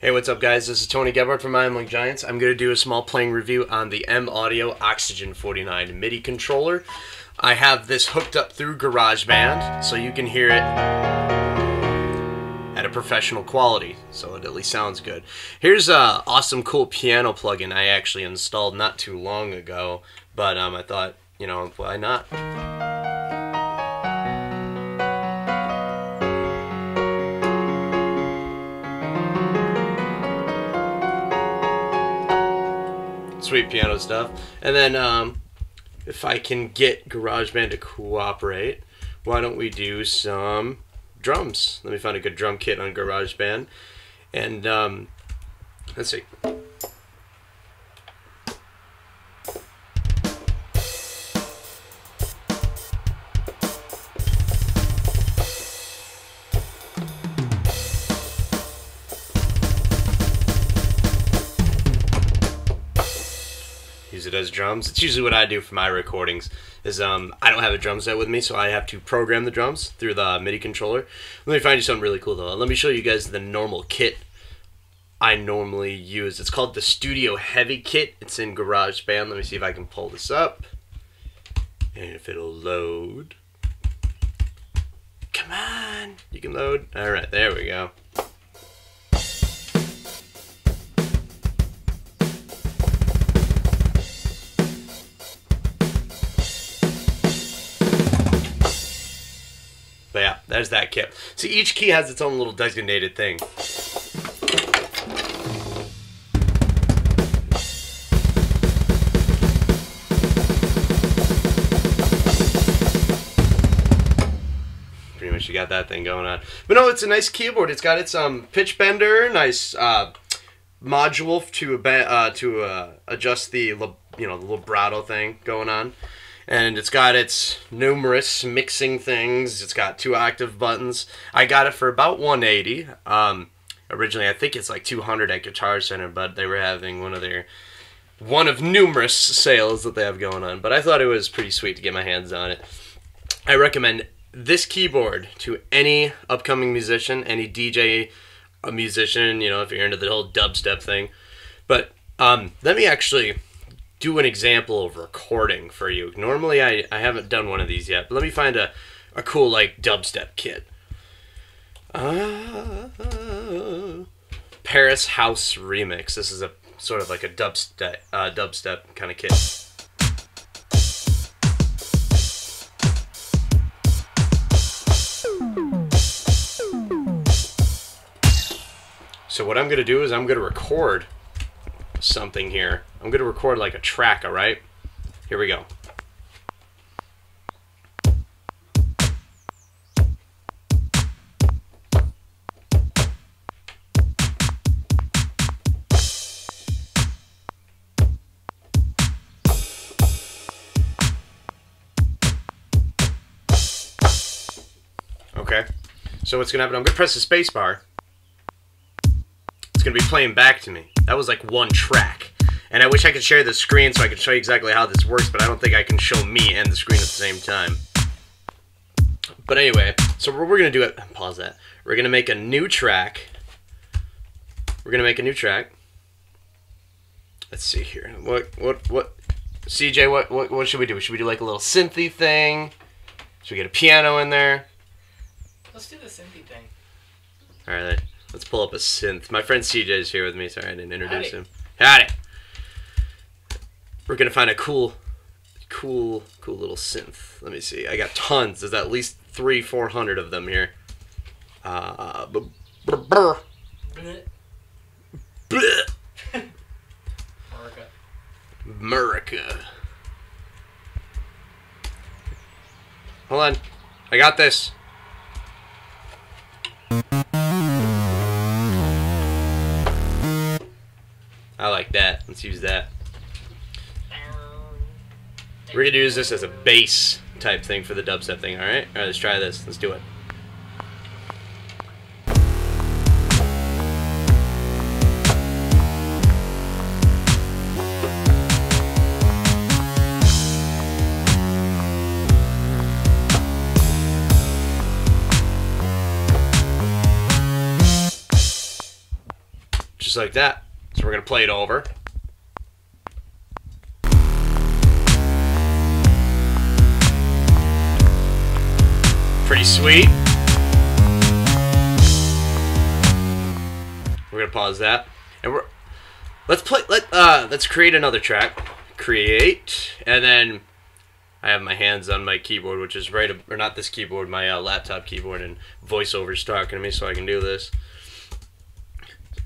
Hey, what's up guys? This is Tony Gebhardt from I Am Link Giants. I'm going to do a small playing review on the M-Audio Oxygen 49 MIDI controller. I have this hooked up through GarageBand, so you can hear it at a professional quality, so it at least sounds good. Here's an awesome cool piano plugin I actually installed not too long ago, but I thought, you know, why not? Sweet piano stuff. And then if I can get GarageBand to cooperate, why don't we do some drums? Let me find a good drum kit on GarageBand. And let's see. Use it as drums. It's usually what I do for my recordings is I don't have a drum set with me, so I have to program the drums through the MIDI controller. Let me find you something really cool though. Let me show you guys the normal kit I normally use. It's called the Studio Heavy Kit. It's in GarageBand. Let me see if I can pull this up and if it'll load. Come on, you can load. All right, there we go. But yeah, there's that kit. So each key has its own little designated thing. Pretty much you got that thing going on. But no, it's a nice keyboard. It's got its pitch bender, nice module to adjust the the vibrato thing going on. And it's got its numerous mixing things. It's got 2 octave buttons. I got it for about $180. Originally, I think it's like $200 at Guitar Center, but they were having one of numerous sales that they have going on. But I thought it was pretty sweet to get my hands on it. I recommend this keyboard to any upcoming musician, any DJ, a musician, you know, if you're into the whole dubstep thing. But let me actually do an example of recording for you. Normally I haven't done one of these yet, but let me find a cool like dubstep kit. Paris House Remix. This is a sort of like a dubstep kind of kit. So what I'm gonna do is I'm gonna record something here. I'm gonna record like a track, all right? Here we go. Okay, so what's gonna happen, I'm gonna press the space bar. It's gonna be playing back to me. That was like one track. And I wish I could share the screen so I could show you exactly how this works, but I don't think I can show me and the screen at the same time. But anyway, so what we're going to do it. Pause that. We're going to make a new track. We're going to make a new track. Let's see here. What? CJ, what should we do? Should we do like a little synthy thing? Should we get a piano in there? Let's do the synthy thing. All right. Let's pull up a synth. My friend CJ's here with me. Sorry, I didn't introduce him. Got it. We're going to find a cool little synth. Let me see. I got tons. There's at least 300-400 of them here. America. Hold on. I got this. I like that. Let's use that. We're going to use this as a bass type thing for the dubstep thing, all right? All right, let's try this. Let's do it. just like that. So we're going to play it over. Pretty sweet. We're going to pause that. And we're let's create another track. Create, and then I have my hands on my keyboard, which is right, or not this keyboard, my laptop keyboard, and VoiceOver's talking to me, so I can do this.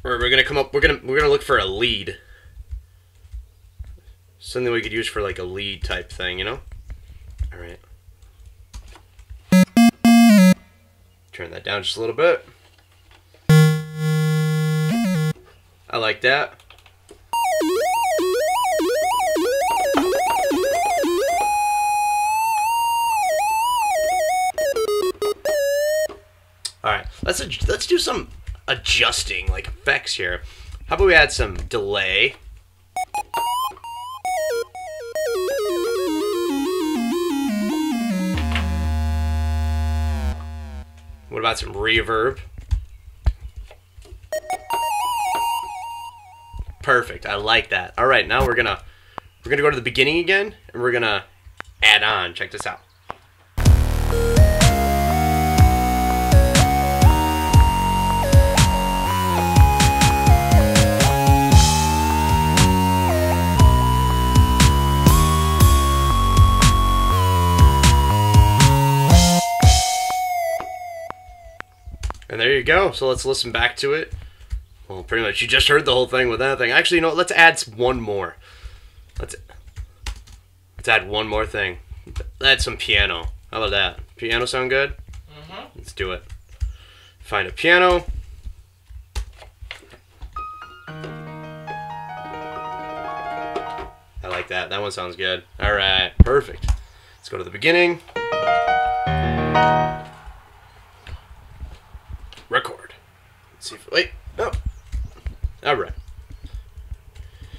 Or we're gonna come up. We're gonna look for a lead, something we could use for like a lead type thing, you know? All right. Turn that down just a little bit. I like that. Alright, let's do some adjusting, like effects here. How about we add some delay? What about some reverb? Perfect, I like that. Alright, now we're gonna go to the beginning again, and we're gonna add on. Check this out. And there you go. So let's listen back to it. Well, pretty much you just heard the whole thing with that thing. Actually, you know, let's add one more. Let's add one more thing. Add some piano. How about that? Piano sound good? Mm-hmm. Let's do it. Find a piano. I like that. That one sounds good. All right, perfect. Let's go to the beginning. Record. Let's see if, wait, no. All right.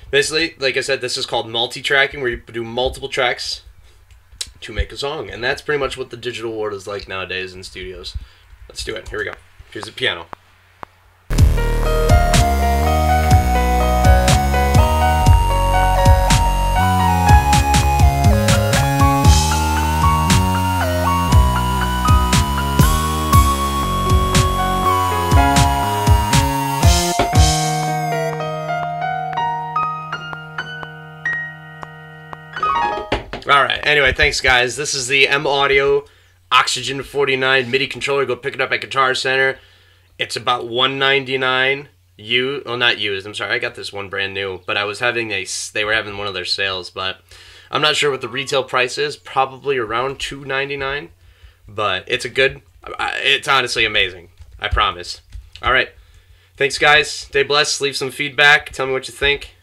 Basically, like I said, this is called multi-tracking, where you do multiple tracks to make a song. And that's pretty much what the digital world is like nowadays in studios. Let's do it. Here we go. Here's the piano. Alright, anyway, thanks guys. This is the M-Audio Oxygen 49 MIDI controller. Go pick it up at Guitar Center. It's about $199 used, well, not used, I'm sorry. I got this one brand new, but I was having they were having one of their sales, but I'm not sure what the retail price is. Probably around $299, but it's a good, it's honestly amazing. I promise. Alright, thanks guys. Stay blessed. Leave some feedback. Tell me what you think.